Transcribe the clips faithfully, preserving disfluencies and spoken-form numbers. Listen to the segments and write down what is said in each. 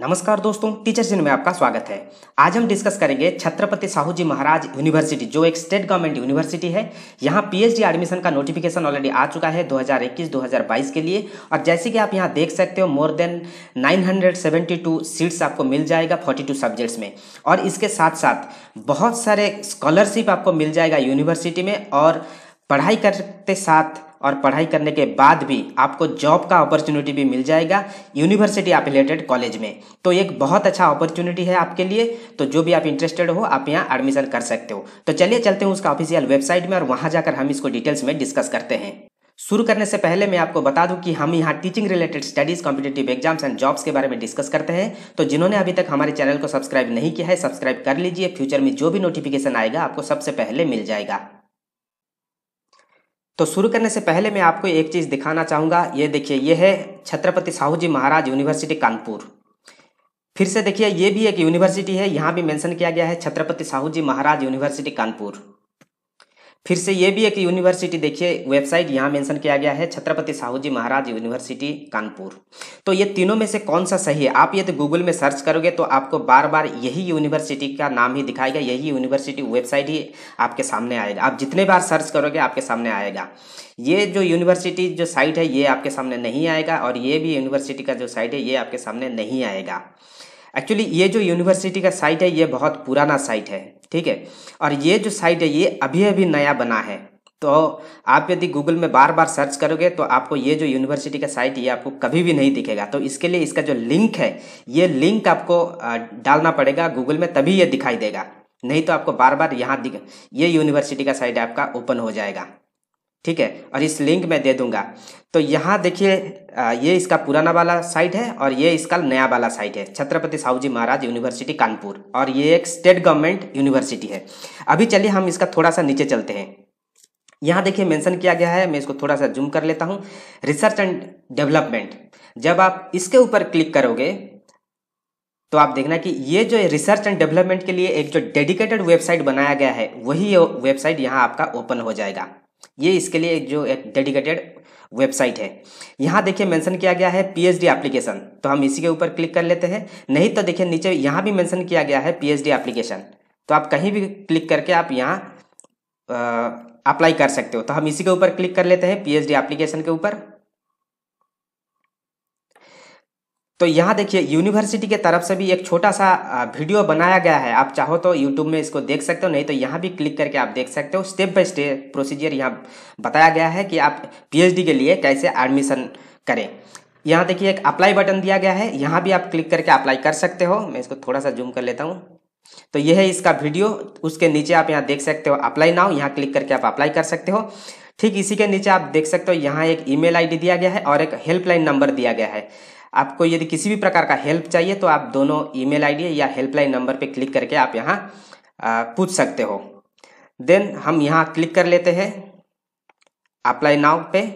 नमस्कार दोस्तों, teacher channel में आपका स्वागत है। आज हम डिस्कस करेंगे छत्रपति साहू जी महाराज यूनिवर्सिटी, जो एक स्टेट गवर्नमेंट यूनिवर्सिटी है। यहाँ पीएचडी एडमिशन का नोटिफिकेशन ऑलरेडी आ चुका है दो हज़ार इक्कीस दो हज़ार बाईस के लिए। और जैसे कि आप यहाँ देख सकते हो, मोर देन नौ सौ बहत्तर सीट्स आपको मिल जाएगा बयालीस सब्जेक्ट्स में। और इसके साथ साथ बहुत सारे स्कॉलरशिप आपको मिल जाएगा यूनिवर्सिटी में। और पढ़ाई करते साथ और पढ़ाई करने के बाद भी आपको जॉब का अपॉर्चुनिटी भी मिल जाएगा यूनिवर्सिटी एफिलिएटेड कॉलेज में। तो एक बहुत अच्छा अपॉर्चुनिटी है आपके लिए। तो जो भी आप इंटरेस्टेड हो, आप यहाँ एडमिशन कर सकते हो। तो चलिए चलते हैं उसका ऑफिशियल वेबसाइट में और वहाँ जाकर हम इसको डिटेल्स में डिस्कस करते हैं। शुरू करने से पहले मैं आपको बता दूं कि हम यहाँ teaching related studies, competitive exams and jobs के बारे में डिस्कस करते हैं। तो जिन्होंने अभी तक हमारे चैनल को सब्सक्राइब नहीं किया है, सब्सक्राइब कर लीजिए। फ्यूचर में जो भी नोटिफिकेशन आएगा आपको सबसे पहले मिल जाएगा। तो शुरू करने से पहले मैं आपको एक चीज़ दिखाना चाहूँगा। ये देखिए, ये है छत्रपति साहू जी महाराज यूनिवर्सिटी कानपुर। फिर से देखिए, ये भी एक यूनिवर्सिटी है। यहाँ भी मेंशन किया गया है छत्रपति साहू जी महाराज यूनिवर्सिटी कानपुर। फिर से ये भी एक यूनिवर्सिटी, देखिए वेबसाइट यहाँ मेंशन किया गया है छत्रपति साहू जी महाराज यूनिवर्सिटी कानपुर। तो ये तीनों में से कौन सा सही है? आप ये तो गूगल में सर्च करोगे तो आपको बार बार यही यूनिवर्सिटी का नाम ही दिखाएगा, यही यूनिवर्सिटी वेबसाइट ही आपके सामने आएगा। आप जितने बार सर्च करोगे आपके सामने आएगा। ये जो यूनिवर्सिटी जो साइट है ये आपके सामने नहीं आएगा, और ये भी यूनिवर्सिटी का जो साइट है ये आपके सामने नहीं आएगा। एक्चुअली ये जो यूनिवर्सिटी का साइट है ये बहुत पुराना साइट है, ठीक है। और ये जो साइट है ये अभी अभी नया बना है। तो आप यदि गूगल में बार बार सर्च करोगे तो आपको ये जो यूनिवर्सिटी का साइट ये आपको कभी भी नहीं दिखेगा। तो इसके लिए इसका जो लिंक है ये लिंक आपको डालना पड़ेगा गूगल में, तभी ये दिखाई देगा। नहीं तो आपको बार बार यहाँ दिख ये यूनिवर्सिटी का साइट आपका ओपन हो जाएगा, ठीक है। और इस लिंक मैं दे दूंगा। तो यहाँ देखिए, ये इसका पुराना वाला साइट है और ये इसका नया वाला साइट है, छत्रपति साहू जी महाराज यूनिवर्सिटी कानपुर। और ये एक स्टेट गवर्नमेंट यूनिवर्सिटी है। अभी चलिए हम इसका थोड़ा सा नीचे चलते हैं। यहाँ देखिए मेंशन किया गया है, मैं इसको थोड़ा सा जूम कर लेता हूँ, रिसर्च एंड डेवलपमेंट। जब आप इसके ऊपर क्लिक करोगे तो आप देखना कि ये जो रिसर्च एंड डेवलपमेंट के लिए एक जो डेडिकेटेड वेबसाइट बनाया गया है वही वेबसाइट यहाँ आपका ओपन हो जाएगा। ये इसके लिए जो एक डेडिकेटेड वेबसाइट है। यहाँ देखिए मेंशन किया गया है पीएचडी एप्लीकेशन, तो हम इसी के ऊपर क्लिक कर लेते हैं। नहीं तो देखिए नीचे यहाँ भी मेंशन किया गया है पीएचडी एप्लीकेशन, तो आप कहीं भी क्लिक करके आप यहाँ अप्लाई कर सकते हो। तो हम इसी के ऊपर क्लिक कर लेते हैं, पीएचडी एप्लीकेशन के ऊपर। तो यहाँ देखिए यूनिवर्सिटी के तरफ से भी एक छोटा सा वीडियो बनाया गया है। आप चाहो तो यूट्यूब में इसको देख सकते हो, नहीं तो यहाँ भी क्लिक करके आप देख सकते हो। स्टेप बाय स्टेप प्रोसीजर यहाँ बताया गया है कि आप पीएचडी के लिए कैसे एडमिशन करें। यहाँ देखिए एक अप्लाई बटन दिया गया है, यहाँ भी आप क्लिक करके अप्लाई कर सकते हो। मैं इसको थोड़ा सा जूम कर लेता हूँ। तो यह है इसका वीडियो, उसके नीचे आप यहाँ देख सकते हो अप्लाई नाउ, यहाँ क्लिक करके आप अप्लाई कर सकते हो। ठीक इसी के नीचे आप देख सकते हो यहाँ एक ईमेल आईडी दिया गया है और एक हेल्पलाइन नंबर दिया गया है। आपको यदि किसी भी प्रकार का हेल्प चाहिए तो आप दोनों ईमेल आईडी या हेल्पलाइन नंबर पे क्लिक करके आप यहाँ पूछ सकते हो। देन हम यहाँ क्लिक कर लेते हैं अप्लाई नाउ पे।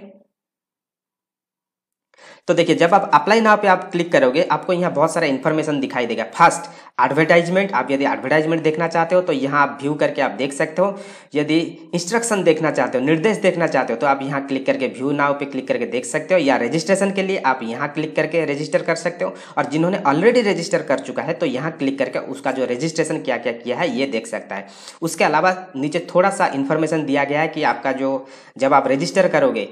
तो देखिए जब आप अप्लाई नाउ पे आप क्लिक करोगे आपको यहाँ बहुत सारा इन्फॉर्मेशन दिखाई देगा। फर्स्ट एडवर्टाइजमेंट, आप यदि एडवर्टाइजमेंट देखना चाहते हो तो यहाँ आप व्यू करके आप देख सकते हो। यदि इंस्ट्रक्शन देखना चाहते हो, निर्देश देखना चाहते हो, तो आप यहाँ क्लिक करके व्यू नाउ पे क्लिक करके देख सकते हो। या रजिस्ट्रेशन के लिए आप यहाँ क्लिक करके रजिस्टर कर सकते हो। और जिन्होंने ऑलरेडी रजिस्टर कर चुका है तो यहाँ क्लिक करके उसका जो रजिस्ट्रेशन क्या क्या किया है ये देख सकता है। उसके अलावा नीचे थोड़ा सा इन्फॉर्मेशन दिया गया है कि आपका जो जब आप रजिस्टर करोगे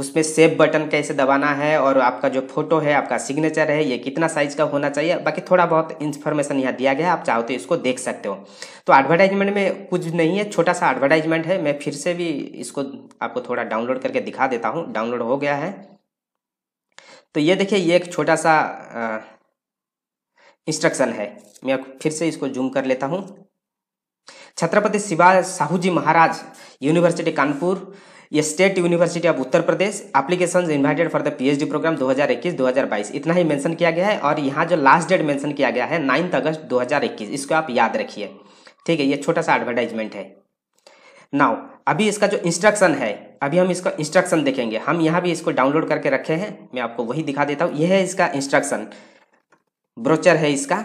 उसमें सेव बटन कैसे दबाना है, और आपका जो फोटो है, आपका सिग्नेचर है, ये कितना साइज का होना चाहिए। बाकी थोड़ा बहुत इन्फॉर्मेशन यहाँ दिया गया है, आप चाहो तो इसको देख सकते हो। तो एडवर्टाइजमेंट में कुछ नहीं है, छोटा सा एडवर्टाइजमेंट है। मैं फिर से भी इसको आपको थोड़ा डाउनलोड करके दिखा देता हूँ। डाउनलोड हो गया है। तो ये देखिए ये एक छोटा सा इंस्ट्रक्शन है। मैं फिर से इसको जूम कर लेता हूँ। छत्रपति शिवाजी साहू जी महाराज यूनिवर्सिटी कानपुर, ये state university of Uttar Pradesh. Applications invited for the PhD program दो हज़ार इक्कीस दो हज़ार बाईस, इतना ही मेंशन किया गया है। और यहाँ जो लास्ट डेट मेंशन किया गया है नौ अगस्त दो हज़ार इक्कीस, इसको आप याद रखिए, ठीक है। ये छोटा सा एडवर्टाइजमेंट है। नाउ अभी इसका जो इंस्ट्रक्शन है, अभी हम इसका इंस्ट्रक्शन देखेंगे। हम यहाँ भी इसको डाउनलोड करके रखे हैं, मैं आपको वही दिखा देता हूँ। यह है इसका इंस्ट्रक्शन, ब्रोचर है इसका।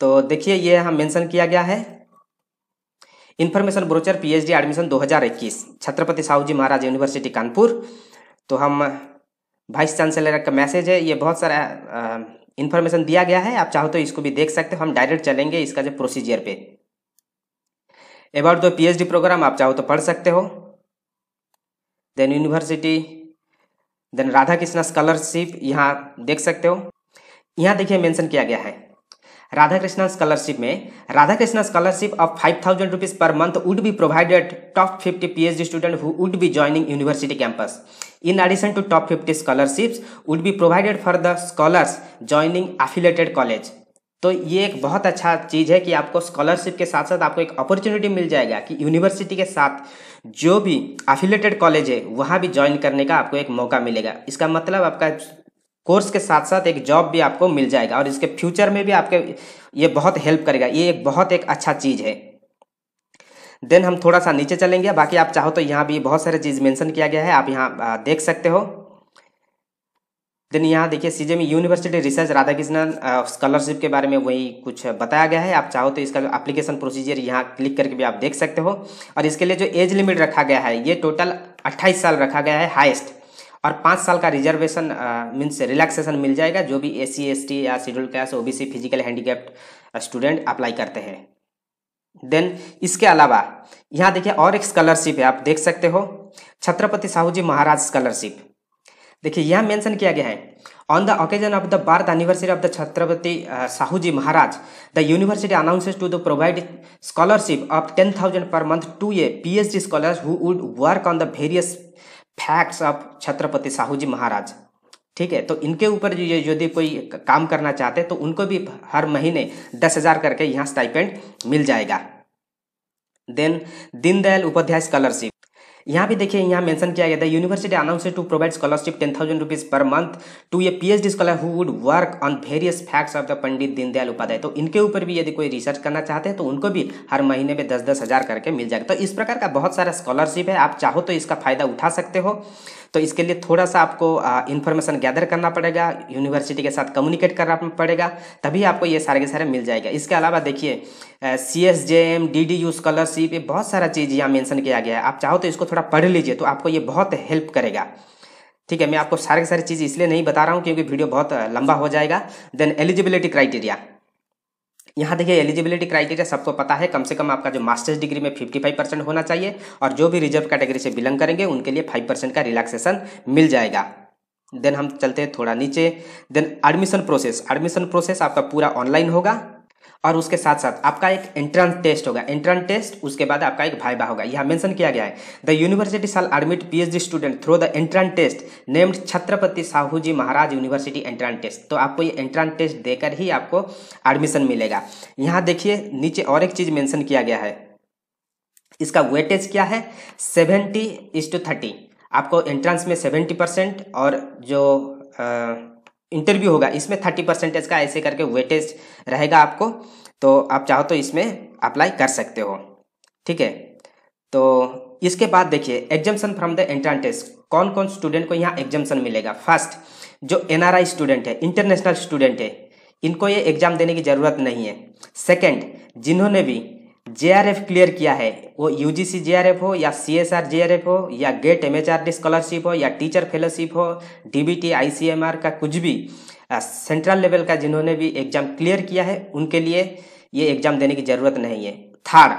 तो देखिए ये यहाँ मेंशन किया गया है, इन्फॉर्मेशन ब्रोचर पीएचडी एडमिशन दो हज़ार इक्कीस छत्रपति साहू जी महाराज यूनिवर्सिटी कानपुर। तो हम वाइस चांसलर का मैसेज है। ये बहुत सारा इन्फॉर्मेशन दिया गया है, आप चाहो तो इसको भी देख सकते हो। हम डायरेक्ट चलेंगे इसका जो प्रोसीजर पे। अबाउट द पीएचडी प्रोग्राम आप चाहो तो पढ़ सकते हो। Then university, then Radhakrishna scholarship यहाँ देख सकते हो। यहाँ देखिए मेंशन किया गया है राधाकृष्ण स्कॉलरशिप में, Radhakrishna scholarship of five thousand rupees per month would be provided top fifty PhD student who would be joining university campus. In addition to top fifty scholarships would be provided for the scholars joining affiliated college। तो ये एक बहुत अच्छा चीज़ है कि आपको scholarship के साथ साथ आपको एक अपॉर्चुनिटी मिल जाएगा कि यूनिवर्सिटी के साथ जो भी एफिलेटेड कॉलेज है वहाँ भी ज्वाइन करने का आपको एक मौका मिलेगा। इसका मतलब आपका कोर्स के साथ साथ एक जॉब भी आपको मिल जाएगा और इसके फ्यूचर में भी आपके ये बहुत हेल्प करेगा। ये एक बहुत एक अच्छा चीज़ है। देन हम थोड़ा सा नीचे चलेंगे, बाकी आप चाहो तो यहाँ भी बहुत सारे चीज़ मेंशन किया गया है, आप यहाँ देख सकते हो। देन यहाँ देखिए CJMU university research Radhakrishnan scholarship के बारे में वही कुछ बताया गया है। आप चाहो तो इसका एप्लीकेशन प्रोसीजर यहाँ क्लिक करके भी आप देख सकते हो। और इसके लिए जो एज लिमिट रखा गया है ये टोटल अट्ठाईस साल रखा गया है हाइस्ट, और पाँच साल का रिजर्वेशन मीन्स रिलैक्सेशन मिल जाएगा जो भी एस सी एस टी या schedule class OBC physical handicapped student apply करते हैं। देन इसके अलावा यहाँ देखिए और एक स्कॉलरशिप है, आप देख सकते हो छत्रपति साहू जी महाराज स्कॉलरशिप। देखिए यहाँ मेंशन किया गया है on the occasion of the birth anniversary of the Chhatrapati Sahu ji Maharaj the university announces to the provide scholarship of ten thousand per month to a PhD scholars who would work on the various facts of Chhatrapati Sahu ji Maharaj. ठीक है, तो इनके ऊपर जो यदि कोई काम करना चाहते हैं तो उनको भी हर महीने दस हजार करके यहाँ स्टाइपेंड मिल जाएगा। देन दीनदयाल उपाध्याय स्कॉलरशिप, यहाँ भी देखिए यहाँ मेंशन किया गया था university announced to provide scholarship ten thousand rupees per month to a PhD scholar who would work on various facts of the Pandit Deendayal Upadhyay. तो इनके ऊपर भी यदि कोई रिसर्च करना चाहते हैं तो उनको भी हर महीने में दस दस हजार करके मिल जाएगा। तो इस प्रकार का बहुत सारा स्कॉलरशिप है, आप चाहो तो इसका फायदा उठा सकते हो। तो इसके लिए थोड़ा सा आपको इन्फॉर्मेशन गैदर करना पड़ेगा, यूनिवर्सिटी के साथ कम्युनिकेट करना पड़ेगा, तभी आपको ये सारे के सारे मिल जाएगा। इसके अलावा देखिए C S J M D D U scholarship, ये बहुत सारा चीज़ यहाँ मेंशन किया गया है, आप चाहो तो इसको थोड़ा पढ़ लीजिए तो आपको ये बहुत हेल्प करेगा। ठीक है, मैं आपको सारे के सारे चीज़ इसलिए नहीं बता रहा हूँ क्योंकि वीडियो बहुत लंबा हो जाएगा। देन एलिजिबिलिटी क्राइटेरिया, यहाँ देखिए एलिजिबिलिटी क्राइटेरिया सबको पता है, कम से कम आपका जो मास्टर्स डिग्री में पचपन परसेंट होना चाहिए और जो भी रिजर्व कैटेगरी से बिलोंग करेंगे उनके लिए पाँच परसेंट का रिलैक्सेशन मिल जाएगा। देन हम चलते हैं थोड़ा नीचे। Then admission process, admission process आपका पूरा ऑनलाइन होगा और उसके साथ साथ आपका एक एंट्रेंस टेस्ट होगा, एंट्रेंस टेस्ट उसके बाद आपका एक वाइवा होगा। यहाँ मेंशन किया गया है the university shall admit PhD student through the entrance test named Chhatrapati Sahu ji Maharaj university entrance test. तो आपको ये एंट्रेंस टेस्ट देकर ही आपको एडमिशन मिलेगा। यहाँ देखिए नीचे और एक चीज़ मेंशन किया गया है, इसका वेटेज क्या है सेवेंटी इज टू थर्टी। आपको एंट्रेंस में सेवेंटी परसेंट और जो आ, इंटरव्यू होगा इसमें थर्टी परसेंटेज का ऐसे करके वेटेज रहेगा आपको। तो आप चाहो तो इसमें अप्लाई कर सकते हो। ठीक है, तो इसके बाद देखिए exemption from the entrance test, कौन कौन स्टूडेंट को यहाँ एग्जाम्शन मिलेगा। फर्स्ट जो एनआरआई स्टूडेंट है, इंटरनेशनल स्टूडेंट है, इनको ये एग्जाम देने की ज़रूरत नहीं है। सेकेंड, जिन्होंने भी जे आर एफ क्लियर किया है, वो यूजीसी जे आर एफ हो या सीएसआर जे आर एफ हो या गेट एमएचआरडी स्कॉलरशिप हो या टीचर फेलोशिप हो, डीबीटी आईसीएमआर का कुछ भी सेंट्रल लेवल का जिन्होंने भी एग्जाम क्लियर किया है उनके लिए ये एग्जाम देने की ज़रूरत नहीं है। थर्ड,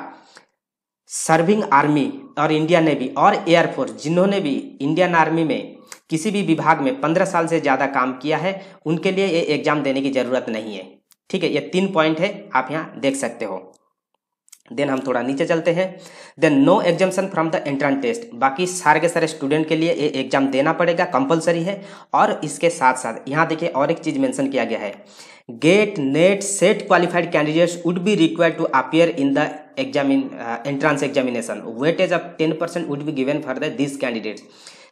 सर्विंग आर्मी और इंडिया नेवी और एयरफोर्स, जिन्होंने भी इंडियन आर्मी में किसी भी विभाग में पंद्रह साल से ज़्यादा काम किया है उनके लिए ये एग्जाम देने की ज़रूरत नहीं है। ठीक है, ये तीन पॉइंट है, आप यहाँ देख सकते हो। देन हम थोड़ा नीचे चलते हैं। Then no exemption from the entrance test, बाकी सारे के सारे स्टूडेंट के लिए ये एग्जाम देना पड़ेगा, कंपलसरी है। और इसके साथ साथ यहाँ देखिए और एक चीज़ मेंशन किया गया है GATE NET SET qualified candidates would be required to appear in the examine entrance examination, weightage of ten percent would be given for the this candidates.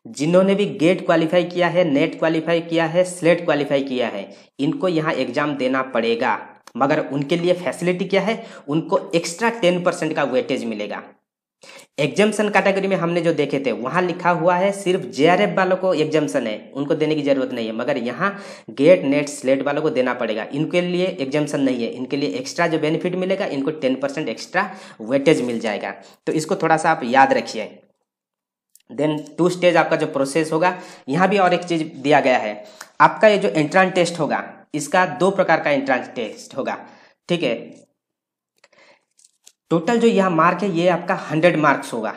जिन्होंने भी गेट क्वालिफाई किया है, नेट क्वालिफाई किया है, slate qualify किया है, इनको यहाँ एग्जाम देना पड़ेगा, मगर उनके लिए फैसिलिटी क्या है, उनको एक्स्ट्रा टेन परसेंट का वेटेज मिलेगा। एग्जाम्शन कैटेगरी में हमने जो देखे थे वहाँ लिखा हुआ है सिर्फ जेआरएफ वालों को एग्जाम्शन है, उनको देने की जरूरत नहीं है, मगर यहाँ गेट नेट स्लेट वालों को देना पड़ेगा, इनके लिए एग्जाम्शन नहीं है, इनके लिए एक्स्ट्रा जो बेनिफिट मिलेगा इनको टेन परसेंट एक्स्ट्रा वेटेज मिल जाएगा। तो इसको थोड़ा सा आप याद रखिए। देन टू स्टेज आपका जो प्रोसेस होगा, यहाँ भी और एक चीज़ दिया गया है, आपका ये जो एंट्रेंस टेस्ट होगा, इसका दो प्रकार का एंट्रेंस टेस्ट होगा, ठीक है। टोटल जो यह मार्क है ये आपका हंड्रेड मार्क्स होगा,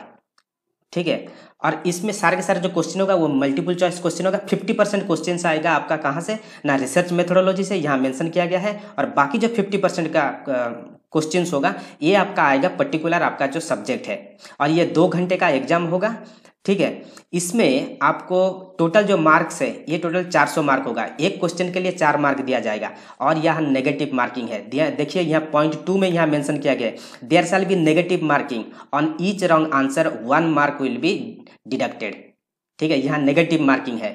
ठीक है। और इसमें सारे के सारे जो क्वेश्चन होगा वो मल्टीपल चॉइस क्वेश्चन होगा। फिफ्टी परसेंट क्वेश्चन आएगा आपका कहाँ से ना, रिसर्च मेथोडोलॉजी से, यहाँ मेंशन किया गया है। और बाकी जो फिफ्टी परसेंट का क्वेश्चन होगा ये आपका आएगा पर्टिकुलर आपका जो सब्जेक्ट है। और ये दो घंटे का एग्जाम होगा, ठीक है। इसमें आपको टोटल जो मार्क्स है ये टोटल चार सौ मार्क होगा। एक क्वेश्चन के लिए चार मार्क दिया जाएगा। और यहाँ नेगेटिव मार्किंग है, देखिए यहाँ पॉइंट टू में यहाँ मेंशन किया गया है, there shall be negative marking on each wrong answer one mark will be deducted, ठीक है। यहाँ नेगेटिव मार्किंग है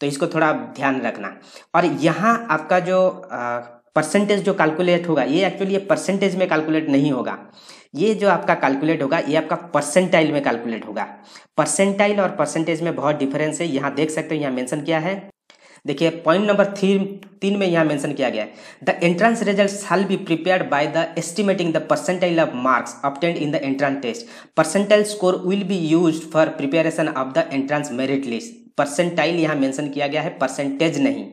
तो इसको थोड़ा ध्यान रखना। और यहाँ आपका जो परसेंटेज जो कैलकुलेट होगा ये एक्चुअली ये परसेंटेज में कैलकुलेट नहीं होगा, ये जो आपका कैलकुलेट होगा ये आपका परसेंटाइल में कैलकुलेट होगा। परसेंटाइल और परसेंटेज में बहुत डिफरेंस है, यहाँ देख सकते हो, यहाँ मेंशन किया है, देखिए पॉइंट नंबर थ्री तीन में यहाँ मेंशन किया गया है, the entrance result shall be prepared by the estimating the percentile of marks obtained in the entrance test. Percentile score will be used for preparation of the entrance merit list. Percentile यहाँ mention किया गया है, percentage नहीं,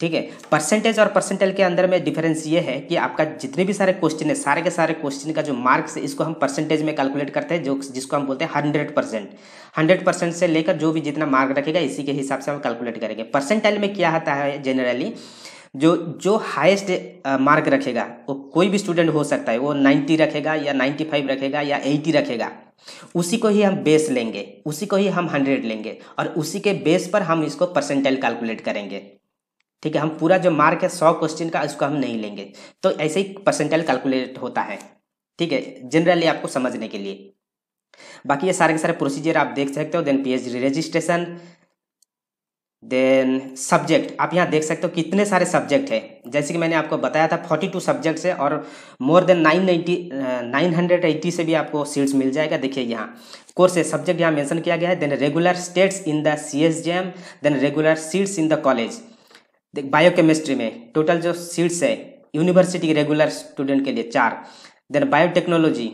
ठीक है। Percentage और percentile के अंदर में डिफरेंस ये है कि आपका जितने भी सारे क्वेश्चन है, सारे के सारे क्वेश्चन का जो मार्क्स है इसको हम परसेंटेज में कैलकुलेट करते हैं, जो जिसको हम बोलते हैं हंड्रेड परसेंट। हंड्रेड परसेंट से लेकर जो भी जितना मार्क रखेगा इसी के हिसाब से हम कैलकुलेट करेंगे। परसेंटाइल में क्या आता है, जनरली जो जो हाईएस्ट मार्क रखेगा वो कोई भी स्टूडेंट हो सकता है, वो नाइन्टी रखेगा या नाइन्टी फाइव रखेगा या एटी रखेगा, उसी को ही हम बेस लेंगे, उसी को ही हम हंड्रेड लेंगे और उसी के बेस पर हम इसको परसेंटाइल कैलकुलेट करेंगे, ठीक है। हम पूरा जो मार्क है सौ क्वेश्चन का इसको हम नहीं लेंगे, तो ऐसे ही परसेंटाइल कैलकुलेट होता है, ठीक है, जनरली आपको समझने के लिए। बाकी ये सारे के सारे प्रोसीजर आप देख सकते हो। Then PhD registration, then subject, आप यहाँ देख सकते हो कितने सारे सब्जेक्ट है, जैसे कि मैंने आपको बताया था बयालीस सब्जेक्ट्स है और more than nine hundred eighty से भी आपको सीट्स मिल जाएगा। देखिए यहाँ कोर्स है, सब्जेक्ट यहाँ मेंशन किया गया है, then regular states in the CSJM, then regular seats in the college. Biochemistry में टोटल जो सीट्स है यूनिवर्सिटी के रेगुलर स्टूडेंट के लिए चार, देन बायोटेक्नोलॉजी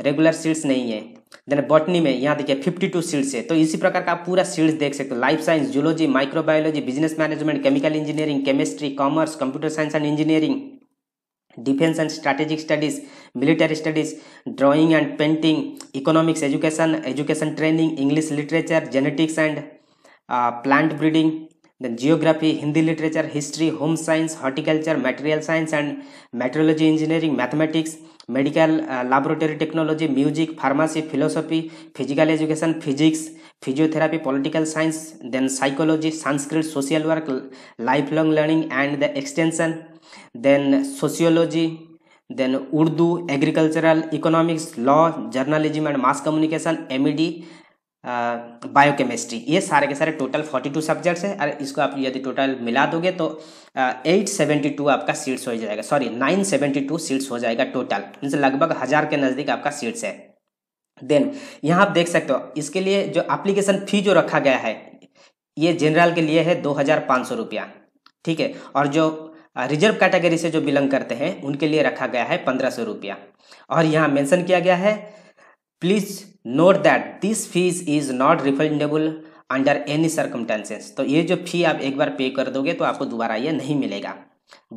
रेगुलर सीट्स नहीं है, देन बॉटनी में यहाँ देखिए बावन सीट्स है। तो इसी प्रकार का आप पूरा सीट्स देख सकते हो, life science, zoology, microbiology, business management, chemical engineering, chemistry, commerce, computer science and engineering, defense and strategic studies, military studies, drawing and painting, economics, education training, English literature, genetics and plant breeding, then geography, Hindi literature, history, home science, horticulture, material science and meteorology engineering, mathematics, medical, laboratory technology, music, pharmacy, philosophy, physical education, physics, physiotherapy, political science, then psychology, Sanskrit, social work, lifelong learning. And the extension, then sociology, then Urdu, agricultural economics, law, journalism and mass communication, M E D, biochemistry. ये सारे के सारे total बयालीस subjects हैं और इसको आप यदि टोटल मिला दोगे तो आठ सौ बहत्तर आपका सीट्स हो जाएगा, सॉरी नौ सौ बहत्तर सीट्स हो जाएगा टोटल, इनसे लगभग हज़ार के नज़दीक आपका सीट्स है। देन यहाँ आप देख सकते हो इसके लिए जो एप्लीकेशन फ़ी जो रखा गया है ये जनरल के लिए है दो हज़ार पाँच सौ रुपया, ठीक है। और जो रिजर्व कैटेगरी से जो बिलोंग करते हैं उनके लिए रखा गया है पंद्रह सौ रुपया। और यहाँ मेंशन किया गया है, please note that this fees is not refundable under any circumstances. तो ये जो फी आप एक बार पे कर दोगे तो आपको दोबारा ये नहीं मिलेगा।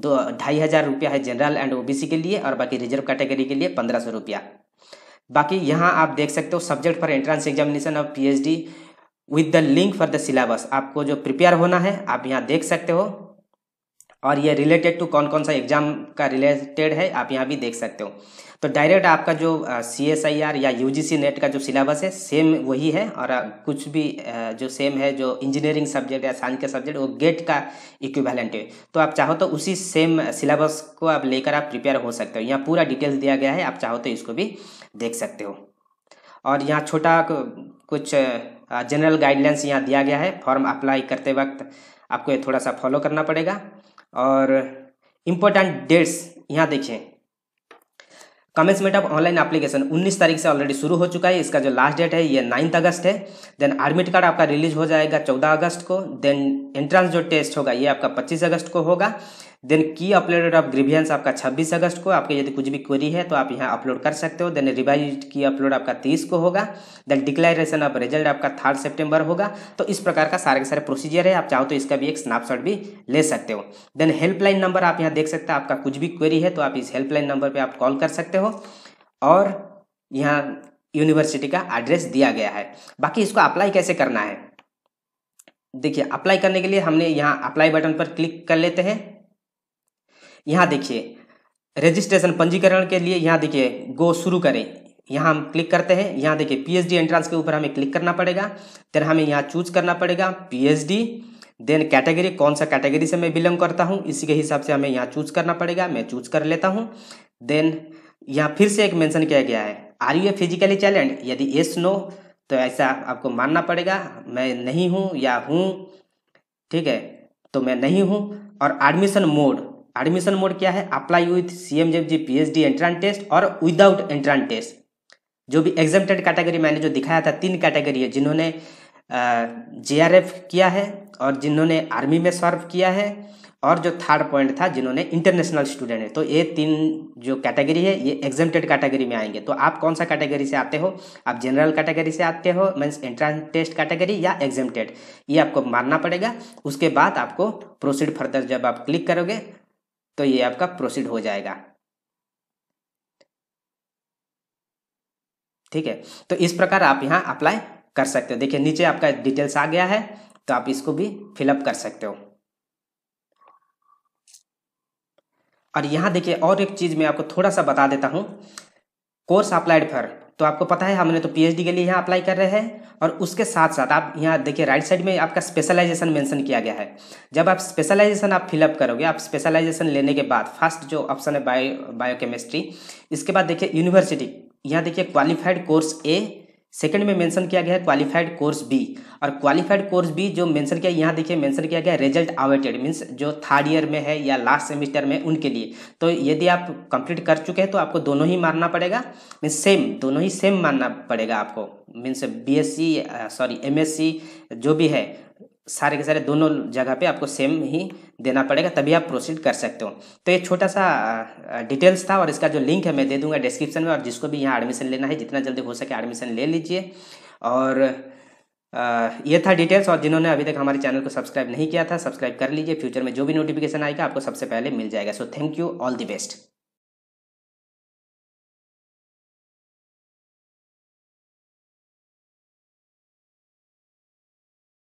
दो ढाई हज़ार रुपया है जनरल एंड ओबीसी के लिए और बाकी रिजर्व कैटेगरी के लिए पंद्रह सौ रुपया। बाकी यहाँ आप देख सकते हो subject for entrance examination of PhD with the link for the syllabus, आपको जो प्रिपेयर होना है आप यहाँ देख सकते हो। और ये रिलेटेड टू कौन कौन सा एग्जाम का रिलेटेड है आप यहाँ भी देख सकते हो। तो डायरेक्ट आपका जो सी एस आई आर या यू जी सी नेट का जो सिलेबस है सेम वही है और कुछ भी जो सेम है जो इंजीनियरिंग सब्जेक्ट या साइंस के सब्जेक्ट वो गेट का इक्विवेलेंट है। तो आप चाहो तो उसी सेम सिलेबस को आप लेकर आप प्रिपेयर हो सकते हो। यहाँ पूरा डिटेल्स दिया गया है, आप चाहो तो इसको भी देख सकते हो। और यहाँ छोटा कुछ जनरल गाइडलाइंस यहाँ दिया गया है, फॉर्म अप्लाई करते वक्त आपको ये थोड़ा सा फॉलो करना पड़ेगा। और इम्पोर्टेंट डेट्स यहाँ देखिए, कमेंसमेंट ऑफ ऑनलाइन एप्लीकेशन उन्नीस तारीख से ऑलरेडी शुरू हो चुका है। इसका जो लास्ट डेट है ये नाइन्थ अगस्त है। देन एडमिट कार्ड आपका रिलीज हो जाएगा चौदह अगस्त को। देन एंट्रेंस जो टेस्ट होगा ये आपका पच्चीस अगस्त को होगा। देन की अपलोडेड ऑफ ग्रीवियंस आपका छब्बीस अगस्त को। आपके यदि कुछ भी क्वेरी है तो आप यहाँ अपलोड कर सकते हो। देन रिवाइज की अपलोड आपका तीस को होगा। देन डिक्लेरेशन ऑफ रिजल्ट आपका थर्ड सितंबर होगा। तो इस प्रकार का सारे के सारे प्रोसीजर है। आप चाहो तो इसका भी एक स्नैपशॉट भी ले सकते हो। देन हेल्पलाइन नंबर आप यहाँ देख सकते हो। आपका कुछ भी क्वेरी है तो आप इस हेल्पलाइन नंबर पर आप कॉल कर सकते हो। और यहाँ यूनिवर्सिटी का एड्रेस दिया गया है। बाकी इसको अप्लाई कैसे करना है, देखिए अप्लाई करने के लिए हमने यहाँ अप्लाई बटन पर क्लिक कर लेते हैं। यहाँ देखिए रजिस्ट्रेशन पंजीकरण के लिए यहाँ देखिए गो शुरू करें, यहाँ हम क्लिक करते हैं। यहाँ देखिए पीएचडी एंट्रेंस के ऊपर हमें क्लिक करना पड़ेगा। देन हमें यहाँ चूज करना पड़ेगा पीएचडी। देन कैटेगरी, कौन सा कैटेगरी से मैं बिलोंग करता हूँ इसी के हिसाब से हमें यहाँ चूज करना पड़ेगा। मैं चूज कर लेता हूँ। देन यहाँ फिर से एक मेंशन किया गया है, are you a physically challenge, यदि येस नो तो ऐसा आपको मानना पड़ेगा। मैं नहीं हूँ या हूँ, ठीक है, तो मैं नहीं हूँ। और एडमिशन मोड, एडमिशन मोड क्या है, apply with C M gem G P H D entrance test और विदाउट एंट्रेंस टेस्ट। जो भी एग्जाम्प्टेड कैटेगरी मैंने जो दिखाया था, तीन कैटेगरी है, जिन्होंने जे आर एफ किया है और जिन्होंने आर्मी में सर्व किया है और जो थर्ड पॉइंट था जिन्होंने इंटरनेशनल स्टूडेंट है। तो ये तीन जो कैटेगरी है ये एग्जाम्प्टेड कैटेगरी में आएंगे। तो आप कौन सा कैटेगरी से आते हो, आप जनरल कैटेगरी से आते हो मीन्स एंट्रेंस टेस्ट कैटेगरी या एग्जाम्प्टेड, ये आपको मानना पड़ेगा। उसके बाद आपको प्रोसीड फर्दर जब आप क्लिक करोगे तो ये आपका प्रोसीड हो जाएगा, ठीक है। तो इस प्रकार आप यहाँ अप्लाई कर सकते हो। देखिए नीचे आपका डिटेल्स आ गया है तो आप इसको भी फिलअप कर सकते हो। और यहाँ देखिए और एक चीज मैं आपको थोड़ा सा बता देता हूँ, कोर्स अप्लाइड फॉर, तो आपको पता है हमने तो पीएचडी के लिए यहाँ अप्लाई कर रहे हैं। और उसके साथ साथ आप यहाँ देखिए राइट साइड में आपका स्पेशलाइजेशन मेंशन किया गया है। जब आप स्पेशलाइजेशन आप फिलअप करोगे, आप स्पेशलाइजेशन लेने के बाद फर्स्ट जो ऑप्शन है बायो बायोकेमिस्ट्री, इसके बाद देखिए यूनिवर्सिटी, यहाँ देखिए क्वालिफाइड कोर्स ए, सेकेंड में मेंशन किया गया है क्वालिफाइड कोर्स बी। और क्वालिफाइड कोर्स बी जो मेंशन किया, यहाँ देखिए मेंशन किया गया रिजल्ट अवेटेड, मीन्स जो थर्ड ईयर में है या लास्ट सेमेस्टर में उनके लिए। तो यदि आप कंप्लीट कर चुके हैं तो आपको दोनों ही मानना पड़ेगा, मीन्स सेम, दोनों ही सेम मानना पड़ेगा आपको, मीन्स बीएससी सॉरी एमएससी जो भी है सारे के सारे दोनों जगह पे आपको सेम ही देना पड़ेगा, तभी आप प्रोसीड कर सकते हो। तो ये छोटा सा डिटेल्स था और इसका जो लिंक है मैं दे दूंगा डिस्क्रिप्शन में। और जिसको भी यहाँ एडमिशन लेना है जितना जल्दी हो सके एडमिशन ले लीजिए। और ये था डिटेल्स। और जिन्होंने अभी तक हमारे चैनल को सब्सक्राइब नहीं किया था सब्सक्राइब कर लीजिए, फ्यूचर में जो भी नोटिफिकेशन आएगा आपको सबसे पहले मिल जाएगा। So thank you, all the best.